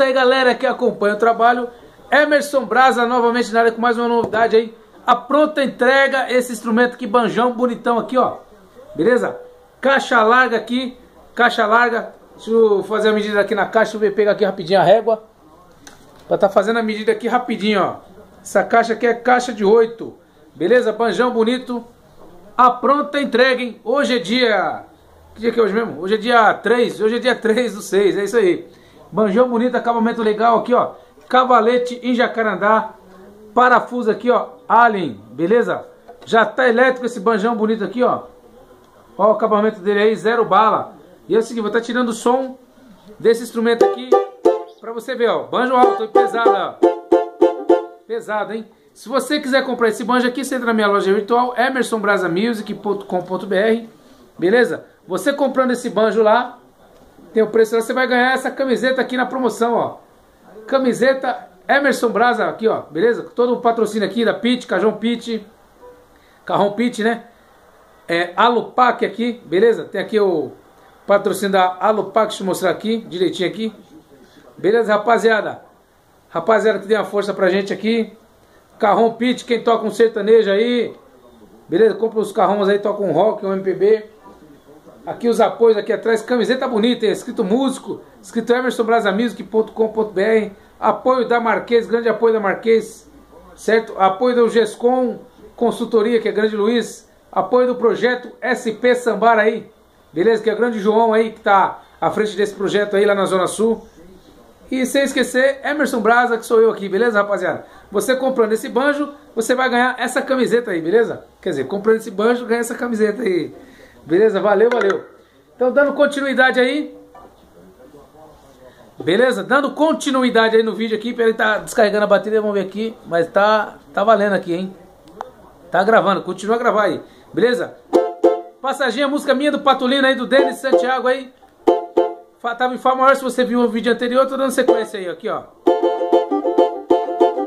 Isso aí, galera que acompanha o trabalho. Emerson Brasa novamente na área com mais uma novidade aí. A pronta entrega, esse instrumento aqui, banjão bonitão aqui, ó. Beleza? Caixa larga aqui, caixa larga. Deixa eu fazer a medida aqui na caixa, deixa eu pegar aqui rapidinho a régua. Pra tá fazendo a medida aqui rapidinho, ó. Essa caixa aqui é caixa de 8. Beleza? Banjão bonito. A pronta entrega, hein? Hoje é dia... Que dia que é hoje mesmo? Hoje é dia 3. Hoje é dia 3/6, é isso aí. Banjão bonito, acabamento legal aqui, ó. Cavalete em jacarandá. Parafuso aqui, ó. Alien, beleza? Já tá elétrico esse banjão bonito aqui, ó. Ó o acabamento dele aí, zero bala. E é o seguinte, vou estar tirando o som desse instrumento aqui pra você ver, ó. Banjo alto, pesado, ó. Pesado, hein? Se você quiser comprar esse banjo aqui, você entra na minha loja virtual, emersonbrasamusic.com.br. Beleza? Você comprando esse banjo lá, tem o preço lá, você vai ganhar essa camiseta aqui na promoção, ó. Camiseta Emerson Brasa aqui, ó, beleza? Todo o patrocínio aqui da Pit, Carrão Pit, né? É, Alupac aqui, beleza? Tem aqui o patrocínio da Alupac, deixa eu mostrar aqui, direitinho aqui. Beleza, rapaziada? Rapaziada que deu uma força pra gente aqui. Carrão Pit, quem toca um sertanejo aí, beleza? Compra os carrões aí, toca um rock, um MPB. Aqui os apoios aqui atrás, camiseta bonita, hein? Escrito músico, escrito emersonbrasamusic.com.br. Apoio da Marquês, grande apoio da Marquês, certo? Apoio do GESCOM, consultoria, que é grande Luiz. Apoio do projeto SP Sambar aí, beleza? Que é o grande João aí, que tá à frente desse projeto aí, lá na Zona Sul. E sem esquecer, Emerson Brasa, que sou eu aqui, beleza, rapaziada? Você comprando esse banjo, você vai ganhar essa camiseta aí, beleza? Quer dizer, comprando esse banjo, ganha essa camiseta aí. Beleza? Valeu, valeu. Então, dando continuidade aí. Beleza? Dando continuidade aí no vídeo aqui. Ele tá descarregando a bateria, vamos ver aqui. Mas tá valendo aqui, hein? Tá gravando, continua a gravar aí. Beleza? Passaginha, música minha do Patulino aí, do Denis Santiago aí. Tava em Fá maior, se você viu o vídeo anterior, tô dando sequência aí, aqui, ó.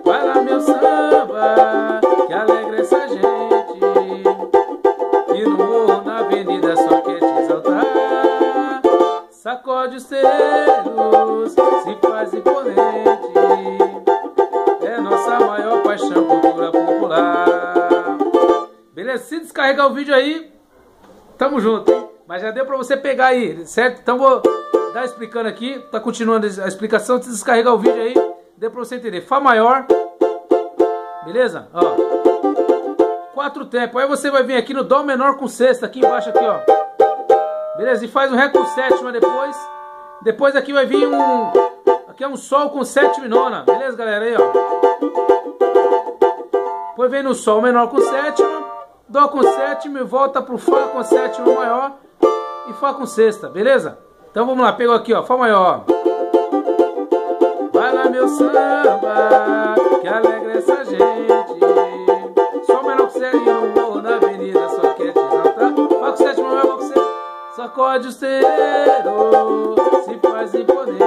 Vai lá, meu samba, que alegra essa gente. E no morro, na avenida, só quer te exaltar. Sacode os celos, se faz imponente. É nossa maior paixão, cultura popular. Beleza? Se descarregar o vídeo aí, tamo junto, hein? Mas já deu pra você pegar aí, certo? Então vou dar explicando aqui, tá continuando a explicação, se descarregar o vídeo aí, deu pra você entender. Fá maior, beleza? Ó, 4 tempos, aí você vai vir aqui no Dó menor com sexta, aqui embaixo aqui, ó. Beleza? E faz um Ré com sétima depois. Depois aqui vai vir um... Aqui é um Sol com sétima e nona, beleza, galera? Aí, ó. Depois vem no Sol menor com sétima, Dó com sétima e volta pro Fá com sétima maior e Fá com sexta, beleza? Então vamos lá, pegou aqui, ó, Fá maior. Vai lá meu samba, que alegra essa gente. Sol menor com sétima e no morro na avenida, só quer te exaltar. Fá com sétima maior, Fá com sexta. Sacode o cero, se faz imponente.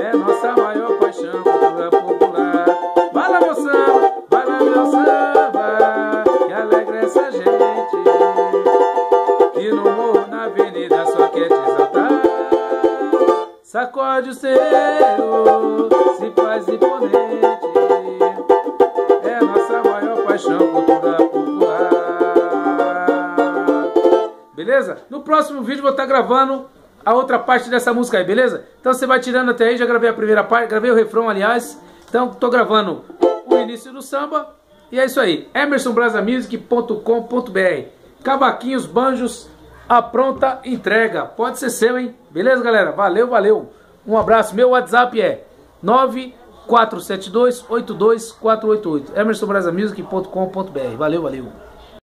É nossa maior paixão, cultura popular. Vai lá meu samba, vai lá meu samba, que alegra essa gente. Que no morro na avenida só quer te exaltar. Sacode o cero, se faz imponente. É nossa maior paixão, cultura popular. Beleza? No próximo vídeo vou estar gravando a outra parte dessa música aí, beleza? Então você vai tirando até aí, já gravei a primeira parte, gravei o refrão, aliás. Então tô gravando o início do samba. E é isso aí, emersonbrasamusic.com.br. Cavaquinhos, banjos, a pronta entrega. Pode ser seu, hein? Beleza, galera? Valeu, valeu. Um abraço. Meu WhatsApp é 947282488. emersonbrasamusic.com.br. Valeu, valeu.